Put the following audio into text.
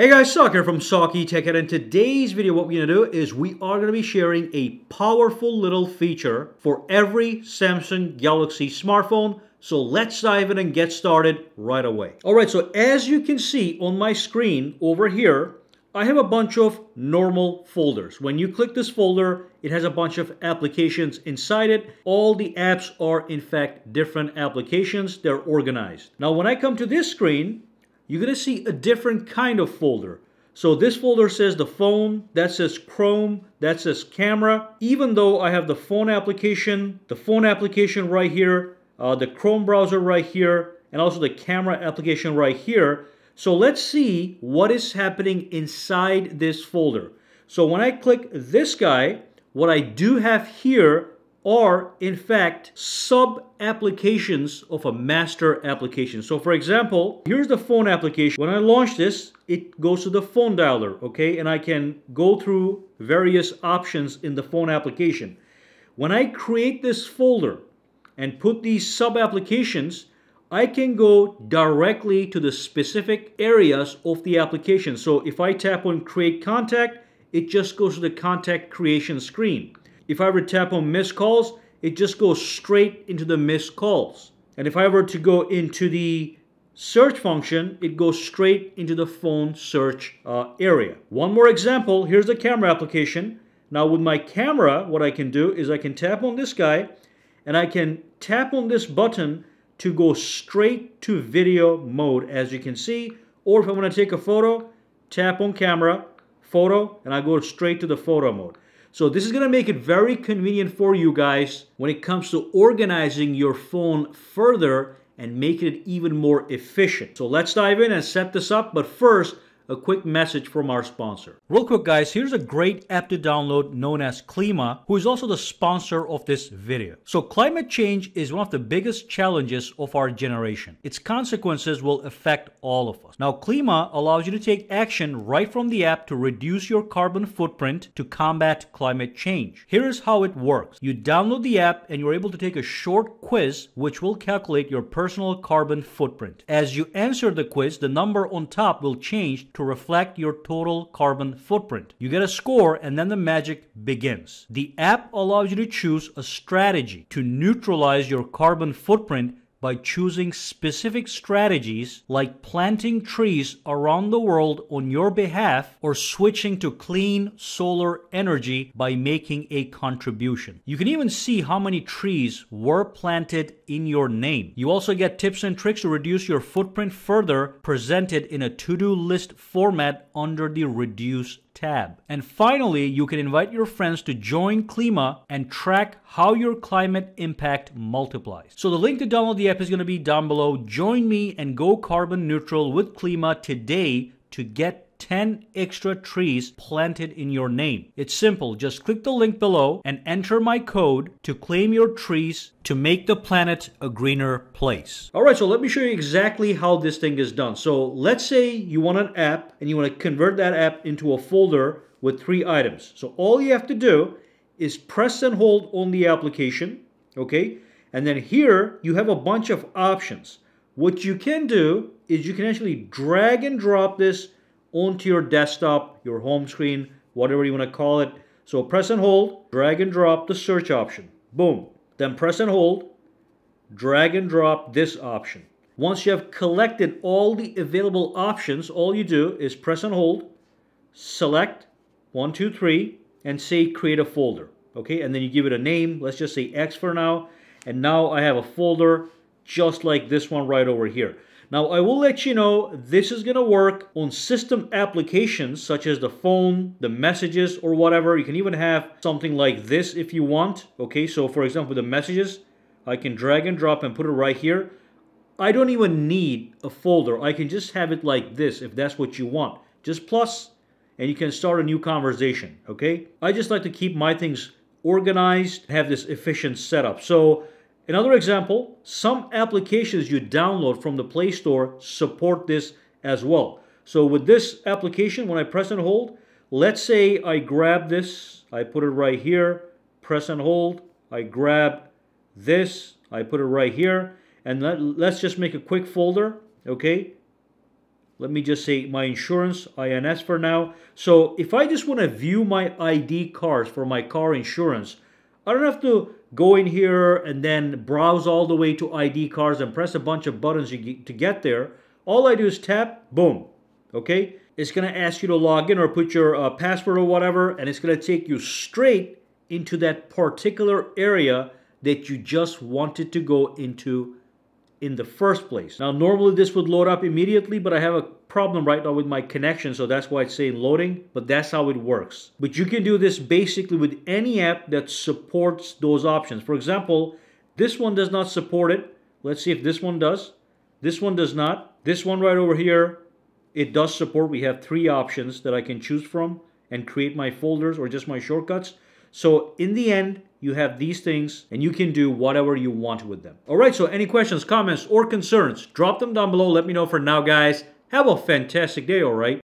Hey guys, Saki here from Saki Tech, and in today's video what we're going to do is we are going to be sharing a powerful little feature for every Samsung Galaxy smartphone. So let's dive in and get started right away. Alright, so as you can see on my screen over here, I have a bunch of normal folders. When you click this folder, it has a bunch of applications inside it. All the apps are in fact different applications. They're organized. Now when I come to this screen, you're going to see a different kind of folder. So this folder says the phone, that says Chrome, that says camera. Even though I have the phone application right here, the Chrome browser right here, and also the camera application right here. So let's see what is happening inside this folder. So when I click this guy, what I do have here are in fact sub-applications of a master application. So for example, here's the phone application. When I launch this, it goes to the phone dialer, okay? And I can go through various options in the phone application. When I create this folder and put these sub-applications, I can go directly to the specific areas of the application. So if I tap on create contact, it just goes to the contact creation screen. If I were to tap on missed calls, it just goes straight into the missed calls. And if I were to go into the search function, it goes straight into the phone search area. One more example, here's the camera application. Now with my camera, what I can do is I can tap on this guy and I can tap on this button to go straight to video mode, as you can see. Or if I want to take a photo, tap on camera, photo, and I go straight to the photo mode. So this is going to make it very convenient for you guys when it comes to organizing your phone further and making it even more efficient. So let's dive in and set this up. But first, a quick message from our sponsor. Real quick, guys, here's a great app to download known as Klima, who is also the sponsor of this video. So climate change is one of the biggest challenges of our generation. Its consequences will affect all of us. Now, Klima allows you to take action right from the app to reduce your carbon footprint to combat climate change. Here's how it works. You download the app and you're able to take a short quiz, which will calculate your personal carbon footprint. As you answer the quiz, the number on top will change to reflect your total carbon footprint. You get a score and then the magic begins. The app allows you to choose a strategy to neutralize your carbon footprint by choosing specific strategies like planting trees around the world on your behalf or switching to clean solar energy by making a contribution. You can even see how many trees were planted in your name. You also get tips and tricks to reduce your footprint further, presented in a to-do list format under the Reduce tab. And finally, you can invite your friends to join Klima and track how your climate impact multiplies. So the link to download the app is going to be down below. Join me and go carbon neutral with Klima today to get 10 extra trees planted in your name. It's simple. Just click the link below and enter my code to claim your trees to make the planet a greener place. All right, so let me show you exactly how this thing is done. So let's say you want an app and you want to convert that app into a folder with 3 items. So all you have to do is press and hold on the application, okay? And then here you have a bunch of options. What you can do is you can actually drag and drop this onto your desktop, your home screen, whatever you want to call it. So press and hold, drag and drop the search option. Boom. Then press and hold, drag and drop this option. Once you have collected all the available options, all you do is press and hold, select 1, 2, 3, and say create a folder. Okay, and then you give it a name. Let's just say X for now. And now I have a folder just like this one right over here. Now, I will let you know this is going to work on system applications such as the phone, the messages, or whatever. You can even have something like this if you want. Okay, so for example, the messages, I can drag and drop and put it right here. I don't even need a folder. I can just have it like this if that's what you want. Just plus, and you can start a new conversation, okay? I just like to keep my things organized, have this efficient setup. So another example, some applications you download from the Play Store support this as well. So with this application, when I press and hold, let's say I grab this, I put it right here, press and hold, I grab this, I put it right here, and let's just make a quick folder, okay? Let me just say my insurance, INS for now. So if I just want to view my ID cards for my car insurance, I don't have to go in here and then browse all the way to ID cards and press a bunch of buttons to get there. All I do is tap, boom, okay? It's going to ask you to log in or put your password or whatever, and it's going to take you straight into that particular area that you just wanted to go into in the first place. Now, normally this would load up immediately, but I have a problem right now with my connection, so that's why it's saying loading, but that's how it works. But you can do this basically with any app that supports those options. For example, this one does not support it. Let's see if this one does. This one does not. This one right over here, it does support. We have three options that I can choose from and create my folders or just my shortcuts. So in the end, you have these things and you can do whatever you want with them. All right, so any questions, comments, or concerns, drop them down below. Let me know. For now, guys, have a fantastic day, all right?